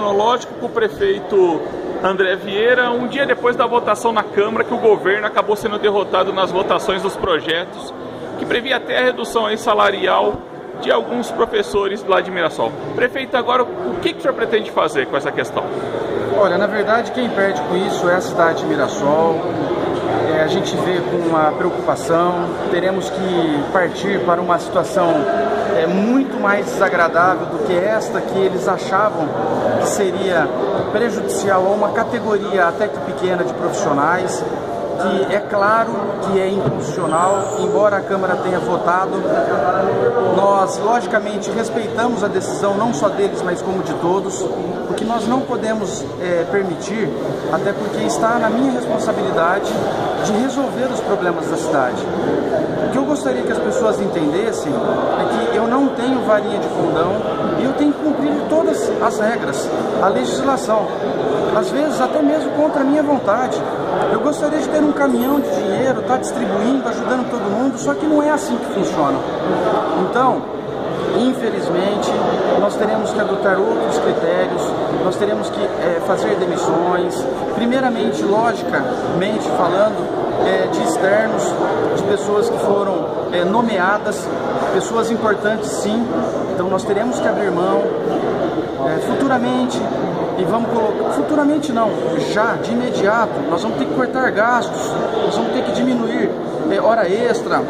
tecnológico com o prefeito André Vieira, um dia depois da votação na Câmara, que o governo acabou sendo derrotado nas votações dos projetos, que previa até a redução aí salarial de alguns professores lá de Mirassol. Prefeito, agora o que o senhor pretende fazer com essa questão? Olha, na verdade quem perde com isso é a cidade de Mirassol. A gente vê com uma preocupação, teremos que partir para uma situação muito mais desagradável do que esta que eles achavam que seria prejudicial a uma categoria até que pequena de profissionais, que é claro que é inconstitucional, embora a Câmara tenha votado. Nós, logicamente, respeitamos a decisão não só deles, mas como de todos. O que nós não podemos permitir, até porque está na minha responsabilidade de resolver os problemas da cidade. O que eu gostaria que as pessoas entendessem é que eu não tenho varinha de fundão e eu tenho que cumprir todas as regras, a legislação. Às vezes, até mesmo contra a minha vontade. Eu gostaria de ter um caminhão de dinheiro, tá distribuindo, ajudando todo mundo, só que não é assim que funciona. Então, infelizmente, nós teremos que adotar outros critérios, nós teremos que fazer demissões, primeiramente, logicamente falando, de externos, de pessoas que foram nomeadas, pessoas importantes sim, então nós teremos que abrir mão futuramente. E vamos colocar, futuramente não, já, de imediato, nós vamos ter que cortar gastos, nós vamos ter que diminuir hora extra,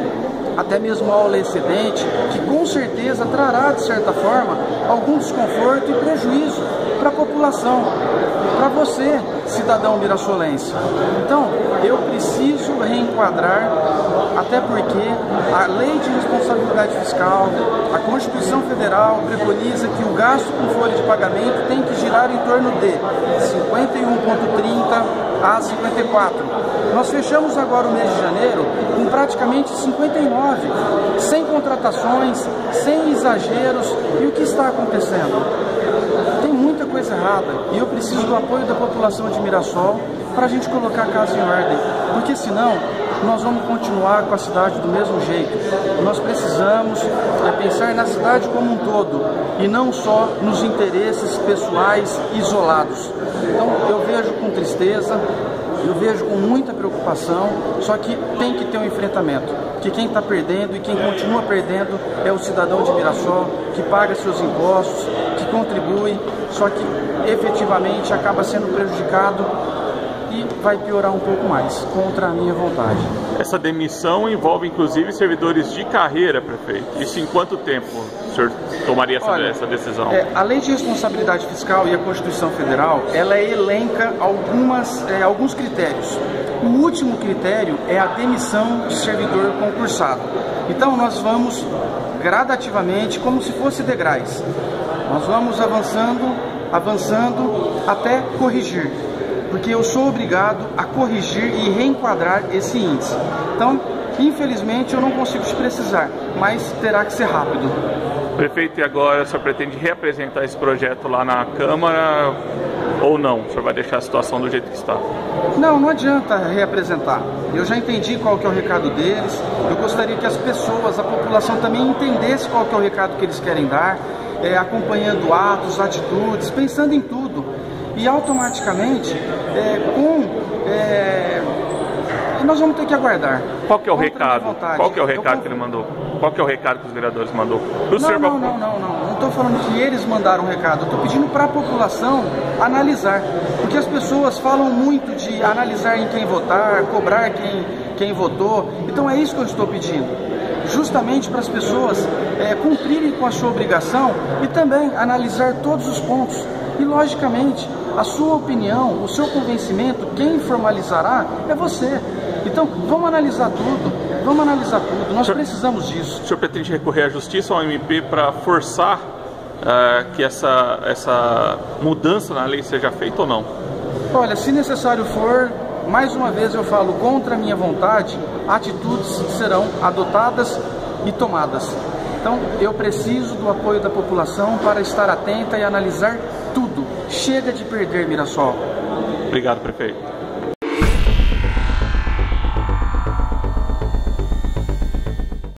até mesmo aula excedente, que com certeza trará, de certa forma, algum desconforto e prejuízo para a população, para você, cidadão mirassolense. Então, eu preciso reenquadrar, até porque a Lei de Responsabilidade Fiscal, a Constituição Federal preconiza que o gasto com folha de pagamento tem que girar em torno de 51,30 a 54. Nós fechamos agora o mês de janeiro com praticamente 59, sem contratações, sem exageros. E o que está acontecendo? Tem muita coisa errada e eu preciso do apoio da população de Mirassol para a gente colocar a casa em ordem, porque senão nós vamos continuar com a cidade do mesmo jeito. Nós precisamos pensar na cidade como um todo e não só nos interesses pessoais isolados. Então eu vejo com tristeza, eu vejo com muita preocupação, só que tem que ter um enfrentamento, que quem está perdendo e quem continua perdendo é o cidadão de Mirassol, que paga seus impostos, que contribui, só que efetivamente acaba sendo prejudicado e vai piorar um pouco mais, contra a minha vontade. Essa demissão envolve inclusive servidores de carreira, prefeito. Isso em quanto tempo o senhor tomaria essa decisão? A Lei de Responsabilidade Fiscal e a Constituição Federal, ela elenca alguns critérios. O último critério é a demissão de servidor concursado. Então nós vamos gradativamente, como se fosse degraus. Nós vamos avançando até corrigir, porque eu sou obrigado a corrigir e reenquadrar esse índice. Então, infelizmente, eu não consigo te precisar, mas terá que ser rápido. Prefeito, e agora o senhor pretende reapresentar esse projeto lá na Câmara ou não? O senhor vai deixar a situação do jeito que está? Não, não adianta reapresentar. Eu já entendi qual que é o recado deles. Eu gostaria que as pessoas, a população também entendesse qual que é o recado que eles querem dar, acompanhando atos, atitudes, pensando em tudo. E automaticamente, nós vamos ter que aguardar. Qual que é o recado? Qual que é o recado que ele mandou? Qual que é o recado que os vereadores mandou? Não estou falando que eles mandaram um recado. Estou pedindo para a população analisar, porque as pessoas falam muito de analisar em quem votar, cobrar quem votou. Então é isso que eu estou pedindo. Justamente para as pessoas cumprirem com a sua obrigação e também analisar todos os pontos. E, logicamente, a sua opinião, o seu convencimento, quem formalizará é você. Então, vamos analisar tudo, nós precisamos disso. O senhor pretende recorrer à Justiça ou ao MP para forçar que essa mudança na lei seja feita ou não? Olha, se necessário for, mais uma vez eu falo, contra a minha vontade, atitudes serão adotadas e tomadas. Então, eu preciso do apoio da população para estar atenta e analisar tudo. Chega de perder Mirassol. Obrigado, prefeito.